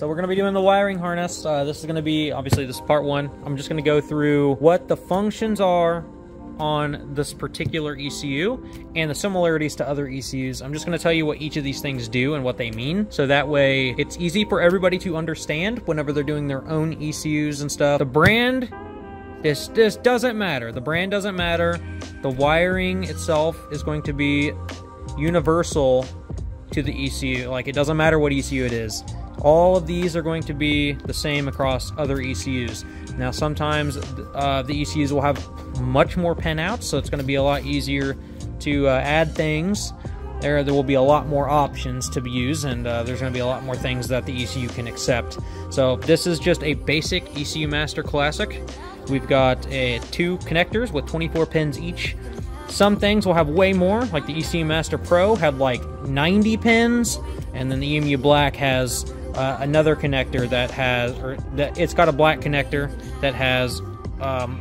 So we're gonna be doing the wiring harness. This is gonna be, obviously this is part one. I'm just gonna go through what the functions are on this particular ECU and the similarities to other ECUs. I'm just gonna tell you what each of these things do and what they mean. So that way it's easy for everybody to understand whenever they're doing their own ECUs and stuff. The brand, this doesn't matter. The brand doesn't matter. The wiring itself is going to be universal to the ECU. Like, it doesn't matter what ECU it is. All of these are going to be the same across other ECUs. Now, sometimes the ECUs will have much more pinouts, so it's going to be a lot easier to add things. There will be a lot more options to be used, and there's going to be a lot more things that the ECU can accept. So this is just a basic ECU Master Classic. We've got two connectors with 24 pins each. Some things will have way more, like the ECU Master Pro had like 90 pins, and then the EMU Black has another connector that has, it's got a black connector that has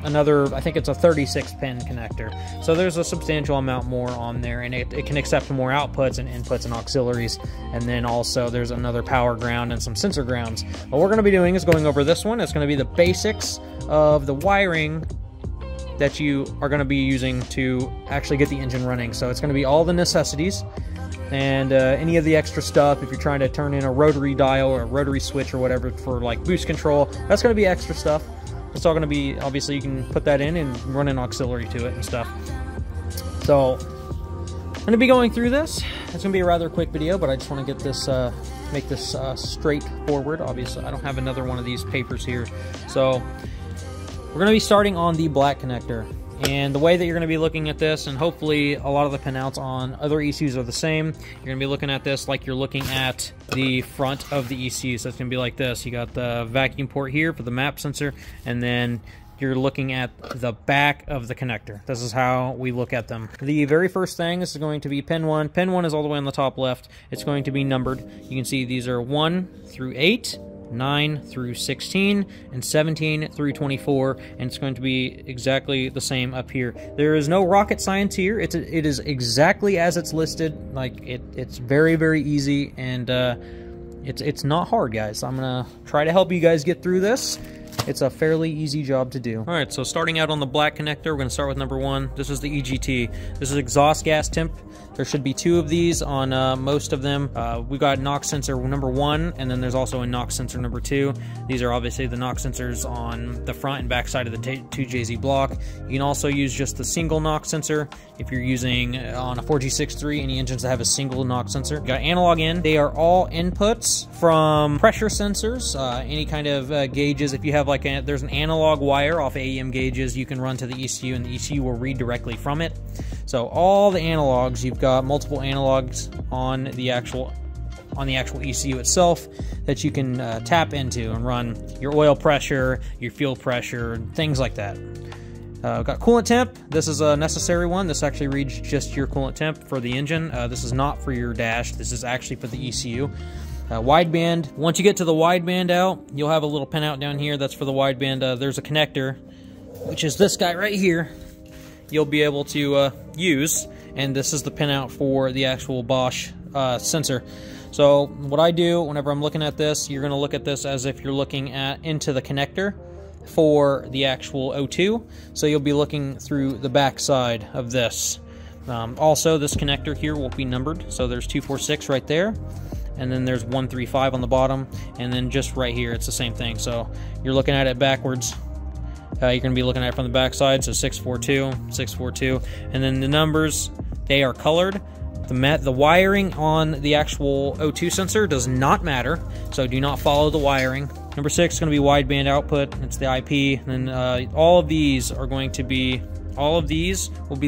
another, I think it's a 36 pin connector. So there's a substantial amount more on there, and it can accept more outputs and inputs and auxiliaries. And then also there's another power ground and some sensor grounds. What we're gonna be doing is going over this one. It's gonna be the basics of the wiring that you are gonna be using to actually get the engine running. So it's gonna be all the necessities and any of the extra stuff. If you're trying to turn in a rotary dial or a rotary switch or whatever for like boost control, that's gonna be extra stuff. It's all gonna be, obviously you can put that in and run an auxiliary to it and stuff. So I'm gonna be going through this. It's gonna be a rather quick video, but I just wanna get this, make this straightforward. Obviously I don't have another one of these papers here. So we're gonna be starting on the black connector. And the way that you're gonna be looking at this, and hopefully a lot of the pinouts on other ECUs are the same, you're gonna be looking at this like you're looking at the front of the ECU. So it's gonna be like this. You got the vacuum port here for the map sensor, and then you're looking at the back of the connector. This is how we look at them. The very first thing, this is going to be pin one. Pin one is all the way on the top left. It's going to be numbered. You can see these are 1 through 8. 9 through 16 and 17 through 24, and it's going to be exactly the same up here. There is no rocket science here. It is exactly as it's listed. Like it's very, very easy, and it's not hard, guys. I'm gonna try to help you guys get through this. It's a fairly easy job to do. All right, so starting out on the black connector, we're gonna start with number one. This is the EGT. This is exhaust gas temp. There should be two of these on most of them. We've got NOx sensor number one, and then there's also a NOx sensor number two. These are obviously the NOx sensors on the front and back side of the 2JZ block. You can also use just the single NOx sensor if you're using on a 4G63, any engines that have a single NOx sensor. We've got analog in. They are all inputs from pressure sensors, any kind of gauges. If you have like there's an analog wire off AEM gauges you can run to the ECU, and the ECU will read directly from it. So all the analogs, you've got multiple analogs on the actual ECU itself that you can tap into and run your oil pressure, your fuel pressure, things like that. We've got coolant temp. This is a necessary one. This actually reads just your coolant temp for the engine. This is not for your dash. This is actually for the ECU. Wideband. Once you get to the wideband out, you'll have a little pinout down here. That's for the wideband. There's a connector, which is this guy right here. You'll be able to use, and this is the pinout for the actual Bosch sensor. So what I do whenever I'm looking at this, you're gonna look at this as if you're looking at into the connector for the actual O2. So you'll be looking through the back side of this. Also, this connector here will be numbered. So there's 246 right there, and then there's 135 on the bottom, and then just right here, it's the same thing. So you're looking at it backwards. You're going to be looking at it from the back side, so 642, 642. And then the numbers, they are colored. The wiring on the actual O2 sensor does not matter, so do not follow the wiring. Number 6 is going to be wideband output. It's the IP. And then all of these will be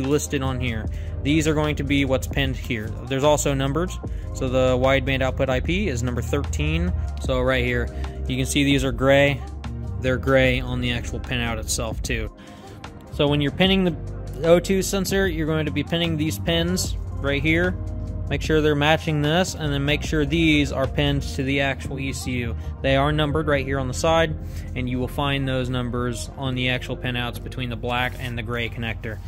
listed on here. These are going to be what's pinned here. There's also numbers. So the wideband output IP is number 13. So right here, you can see these are gray. They're gray on the actual pinout itself too. So when you're pinning the O2 sensor, you're going to be pinning these pins right here. Make sure they're matching this, and then make sure these are pinned to the actual ECU. They are numbered right here on the side, and you will find those numbers on the actual pinouts between the black and the gray connector.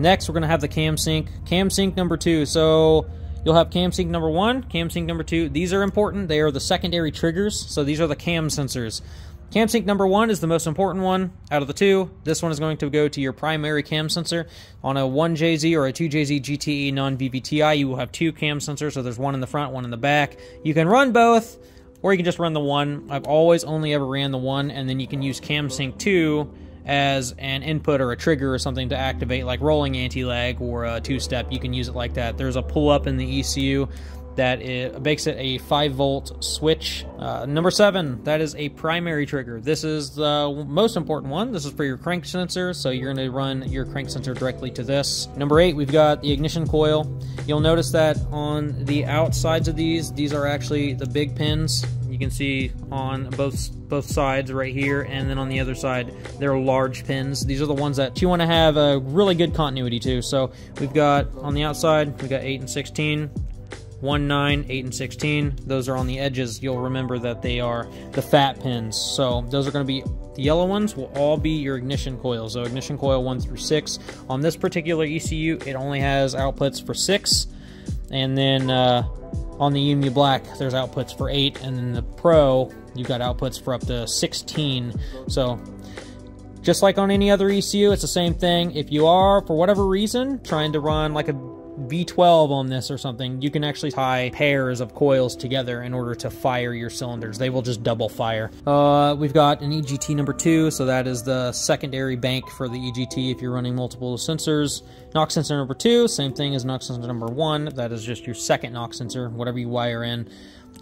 Next, we're gonna have the cam sync. Cam sync number 2. So You'll have cam sync number one, cam sync number two. These are important. They are the secondary triggers. So these are the cam sensors. Cam sync number one is the most important one out of the two. This one is going to go to your primary cam sensor. On a 1JZ or a 2JZ GTE non-VVTi, you will have two cam sensors. So there's one in the front, one in the back. You can run both, or you can just run the one. I've always only ever ran the one, and then you can use cam sync two as an input or a trigger or something to activate, like rolling anti-lag or a two-step. You can use it like that. There's a pull-up in the ECU that it makes it a 5-volt switch. Number 7, that is a primary trigger. This is the most important one. This is for your crank sensor, so you're going to run your crank sensor directly to this. Number 8, we've got the ignition coil. You'll notice that on the outsides of these are actually the big pins. You can see on both sides right here, and then on the other side, there are large pins. These are the ones that you want to have a really good continuity to. So we've got, on the outside, we've got 8 and 16. 1, 9, 8, and 16. Those are on the edges. You'll remember that they are the fat pins. So those are going to be, the yellow ones will all be your ignition coils. So ignition coil 1 through 6. On this particular ECU, it only has outputs for 6. And then on the EMU Black, there's outputs for 8. And then the Pro, you've got outputs for up to 16. So just like on any other ECU, it's the same thing. If you are, for whatever reason, trying to run like a B12 on this or something, you can actually tie pairs of coils together in order to fire your cylinders. They will just double fire. We've got an EGT number 2, so that is the secondary bank for the EGT if you're running multiple sensors. Knock sensor number 2, same thing as knock sensor number 1. That is just your second knock sensor, whatever you wire in.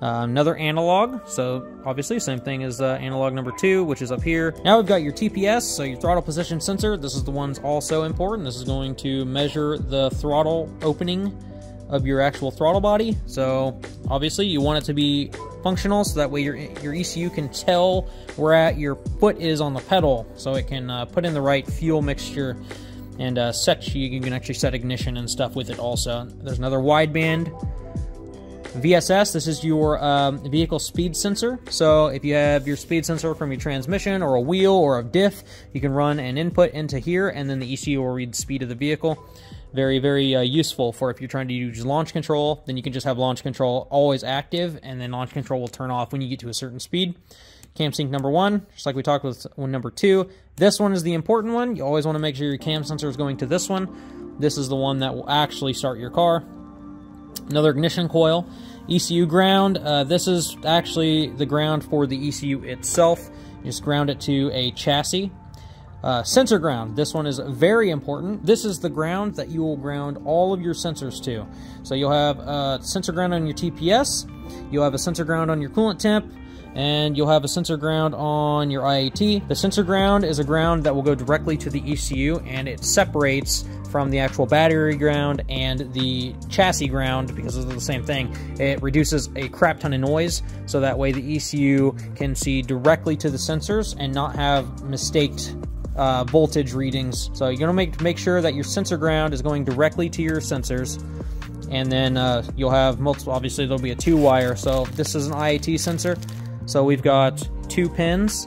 Another analog, so obviously same thing as analog number 2, which is up here. Now we've got your TPS, so your throttle position sensor. This is the one's also important. This is going to measure the throttle opening of your actual throttle body. So obviously you want it to be functional, so that way your ECU can tell where at your foot is on the pedal, so it can put in the right fuel mixture and you can actually set ignition and stuff with it also. There's another wideband. VSS, this is your vehicle speed sensor. So if you have your speed sensor from your transmission or a wheel or a diff, you can run an input into here, and then the ECU will read the speed of the vehicle. Very, very useful for if you're trying to use launch control. Then you can just have launch control always active, and then launch control will turn off when you get to a certain speed. Cam sync number 1, just like we talked with number 2. This one is the important one. You always want to make sure your cam sensor is going to this one. This is the one that will actually start your car. Another ignition coil. ECU ground. This is actually the ground for the ECU itself. You just ground it to a chassis. Sensor ground. This one is very important. This is the ground that you will ground all of your sensors to. So you'll have a sensor ground on your TPS. You'll have a sensor ground on your coolant temp. And you'll have a sensor ground on your IAT. The sensor ground is a ground that will go directly to the ECU, and it separates from the actual battery ground and the chassis ground because those are the same thing. It reduces a crap ton of noise, so that way the ECU can see directly to the sensors and not have mistaked voltage readings. So you're gonna make sure that your sensor ground is going directly to your sensors. And then you'll have multiple, obviously there'll be a 2-wire. So this is an IAT sensor. So we've got 2 pins.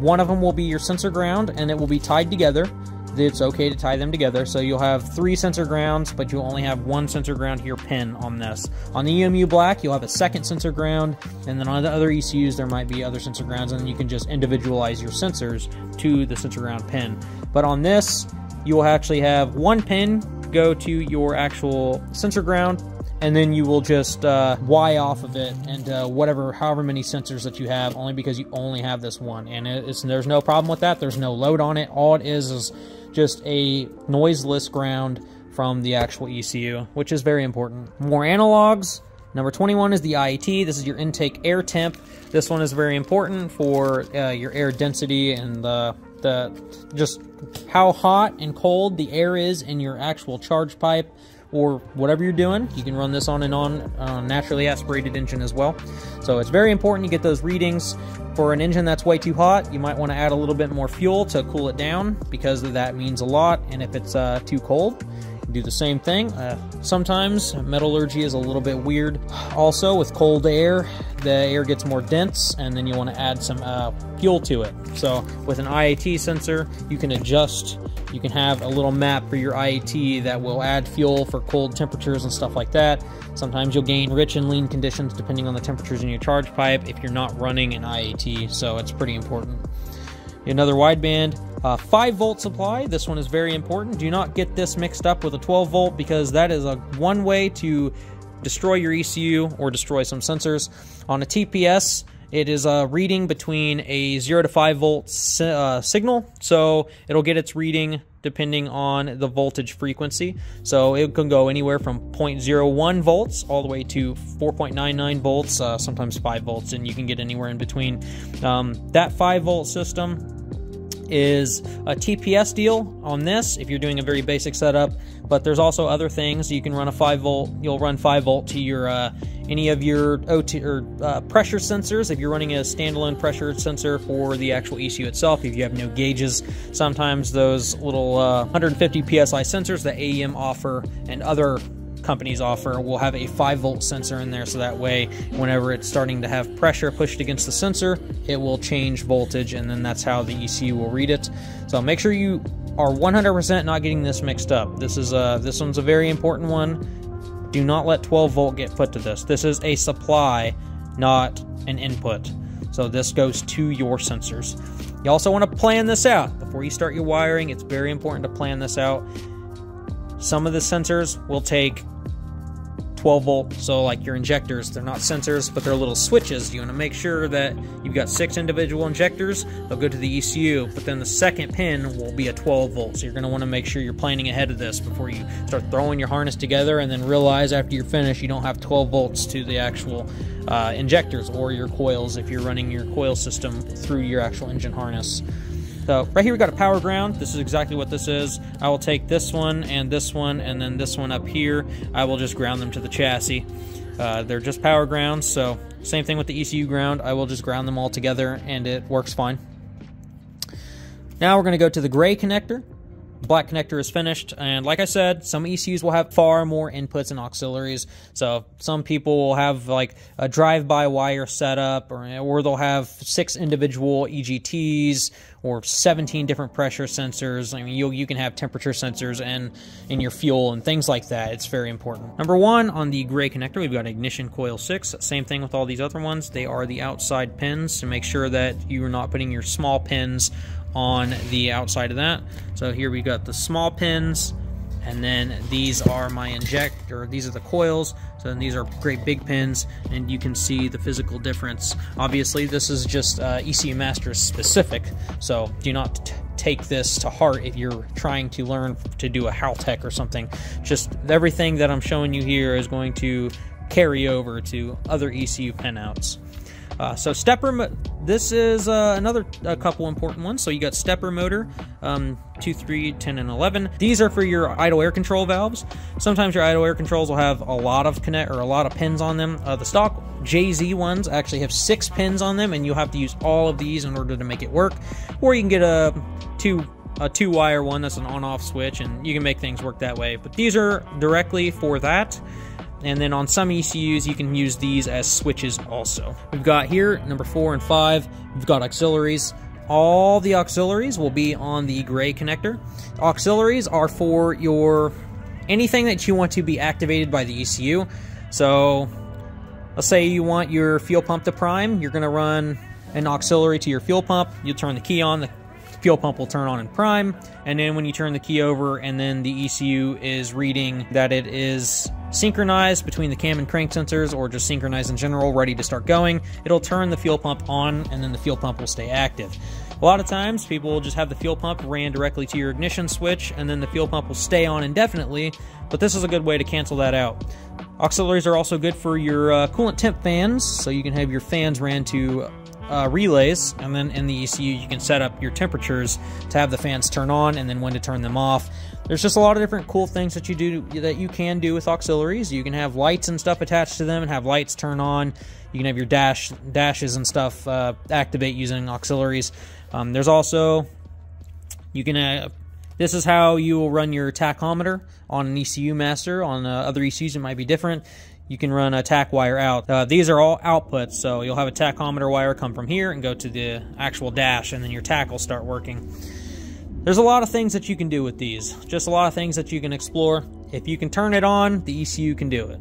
One of them will be your sensor ground, and it will be tied together. It's okay to tie them together. So you'll have 3 sensor grounds, but you'll only have 1 sensor ground here pin on this. On the EMU Black, you'll have a 2nd sensor ground, and then on the other ECUs, there might be other sensor grounds, and then you can just individualize your sensors to the sensor ground pin. But on this, you will actually have 1 pin go to your actual sensor ground, and then you will just Y off of it and however many sensors that you have, only because you only have this one. And there's no problem with that. There's no load on it. All it is just a noiseless ground from the actual ECU, which is very important. More analogs. Number 21 is the IAT. This is your intake air temp. This one is very important for your air density and just how hot and cold the air is in your actual charge pipe, or whatever you're doing. You can run this on and on naturally aspirated engine as well. So it's very important you get those readings. For an engine that's way too hot, you might want to add a little bit more fuel to cool it down, because that means a lot. And if it's too cold, you do the same thing. Sometimes metallurgy is a little bit weird. Also with cold air, the air gets more dense, and then you want to add some fuel to it. So with an IAT sensor, you can adjust, you can have a little map for your IAT that will add fuel for cold temperatures and stuff like that. Sometimes you'll gain rich and lean conditions depending on the temperatures in your charge pipe if you're not running an IAT, so it's pretty important. Another wideband, 5-volt supply. This one is very important. Do not get this mixed up with a 12-volt, because that is one way to destroy your ECU or destroy some sensors. On a TPS, it is a reading between a 0 to 5-volt signal, so it'll get its reading depending on the voltage frequency. So it can go anywhere from 0.01 volts all the way to 4.99 volts, sometimes 5 volts, and you can get anywhere in between. That 5-volt system is a TPS deal on this if you're doing a very basic setup, but there's also other things. You can run a 5-volt, you'll run 5-volt to your any of your OT or pressure sensors if you're running a standalone pressure sensor for the actual ECU itself. If you have no gauges, sometimes those little 150 PSI sensors that AEM offer and other companies offer will have a 5-volt sensor in there, so that way whenever it's starting to have pressure pushed against the sensor, it will change voltage, and then that's how the ECU will read it. So make sure you are 100% not getting this mixed up. This one's a very important one. Do not let 12-volt get put to this. This is a supply, not an input. So this goes to your sensors. You also want to plan this out before you start your wiring. It's very important to plan this out. Some of the sensors will take 12-volt, so like your injectors, they're not sensors, but they're little switches. You want to make sure that you've got 6 individual injectors. They'll go to the ECU, but then the second pin will be a 12-volt, so you're going to want to make sure you're planning ahead of this before you start throwing your harness together and then realize after you're finished you don't have 12 volts to the actual injectors or your coils if you're running your coil system through your actual engine harness. So right here we got a power ground. This is exactly what this is. I will take this one and then this one up here. I will just ground them to the chassis. They're just power grounds, so same thing with the ECU ground. I will just ground them all together and it works fine. Now we're going to go to the gray connector. Black connector is finished, and like I said, some ECUs will have far more inputs and auxiliaries. So some people will have like a drive-by-wire setup, or they'll have 6 individual EGTs or 17 different pressure sensors. I mean, you can have temperature sensors and in your fuel and things like that. It's very important. Number one on the gray connector, we've got ignition coil 6. Same thing with all these other ones. They are the outside pins, to make sure that you are not putting your small pins on the outside of that. So here we got the small pins, and then these are my injector, these are the coils, so then these are great big pins, and you can see the physical difference. Obviously this is just ECU Master specific, so do not take this to heart if you're trying to learn to do a Haltech or something. Just everything that I'm showing you here is going to carry over to other ECU pinouts. So stepper, this is another couple important ones. So you got stepper motor, 2, 3, 10, and 11. These are for your idle air control valves. Sometimes your idle air controls will have a lot of pins on them. The stock JZ ones actually have 6 pins on them, and you'll have to use all of these in order to make it work. Or you can get a 2-wire one that's an on-off switch, and you can make things work that way. But these are directly for that. And then on some ECUs, you can use these as switches also. We've got here, number 4 and 5, we've got auxiliaries. All the auxiliaries will be on the gray connector. Auxiliaries are for your anything that you want to be activated by the ECU. So let's say you want your fuel pump to prime. You're going to run an auxiliary to your fuel pump. You'll turn the key on, the fuel pump will turn on and prime. And then when you turn the key over, and then the ECU is reading that it is synchronized between the cam and crank sensors, or just synchronized in general, ready to start going, it'll turn the fuel pump on, and then the fuel pump will stay active. A lot of times people will just have the fuel pump ran directly to your ignition switch, and then the fuel pump will stay on indefinitely, but this is a good way to cancel that out. Auxiliaries are also good for your coolant temp fans, so you can have your fans ran to relays, and then in the ECU you can set up your temperatures to have the fans turn on and then when to turn them off. There's just a lot of different cool things that you can do with auxiliaries. You can have lights and stuff attached to them and have lights turn on. You can have your dashes and stuff activate using auxiliaries. There's also, you can this is how you will run your tachometer on an ECU Master. On other ECUs it might be different. you can run a TAC wire out. These are all outputs, so you'll have a tachometer wire come from here and go to the actual dash, and then your TAC will start working. There's a lot of things that you can do with these, just a lot of things that you can explore. If you can turn it on, the ECU can do it.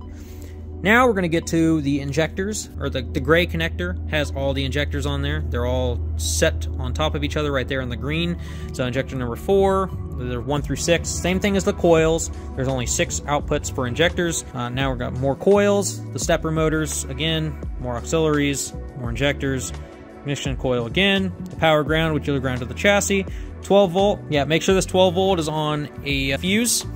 Now we're going to get to the injectors, or the gray connector has all the injectors on there. They're all set on top of each other right there in the green. So injector number 4, they're 1 through 6. Same thing as the coils. There's only 6 outputs for injectors. Now we've got more coils, the stepper motors again, more auxiliaries, more injectors, ignition coil again, the power ground, which you'll ground to the chassis, 12 volt. Yeah, make sure this 12 volt is on a fuse.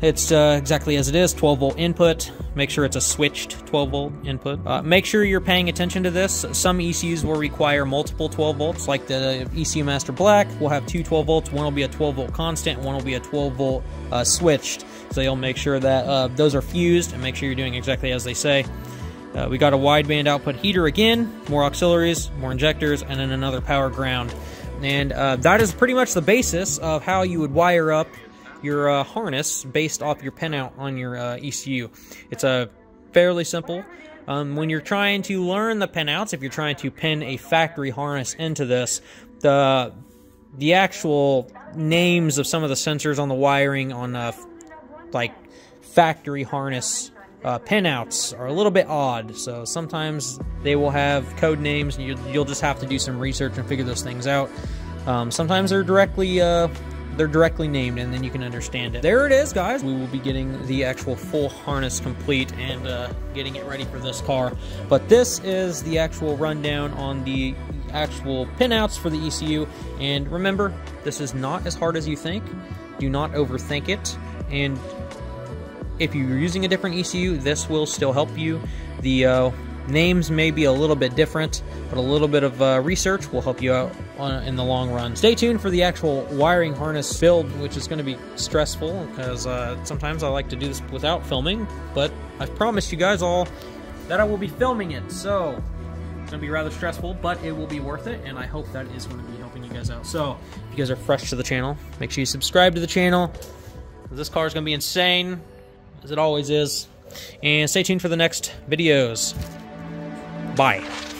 It's exactly as it is, 12 volt input. Make sure it's a switched 12 volt input. Make sure you're paying attention to this. Some ECUs will require multiple 12 volts, like the ECU Master Black will have two 12 volts. One will be a 12 volt constant, one will be a 12 volt switched. So you'll make sure that those are fused, and make sure you're doing exactly as they say. We got a wideband output heater again, more auxiliaries, more injectors, and then another power ground. And that is pretty much the basis of how you would wire up your harness based off your pinout on your ECU. It's fairly simple. When you're trying to learn the pinouts, if you're trying to pin a factory harness into this, the actual names of some of the sensors on the wiring on like factory harness pinouts are a little bit odd, so sometimes they will have code names, and you'll just have to do some research and figure those things out. Sometimes they're directly named, and then you can understand it. There it is, guys. We will be getting the actual full harness complete and getting it ready for this car. But this is the actual rundown on the actual pinouts for the ECU. And remember, this is not as hard as you think. Do not overthink it. And if you're using a different ECU, this will still help you. The names may be a little bit different, but a little bit of research will help you out in the long run. Stay tuned for the actual wiring harness build, which is going to be stressful because sometimes I like to do this without filming, but I've promised you guys all that I will be filming it, so it's going to be rather stressful, but it will be worth it, and I hope that is going to be helping you guys out. So if you guys are fresh to the channel, make sure you subscribe to the channel. This car is going to be insane, as it always is, and stay tuned for the next videos. Bye.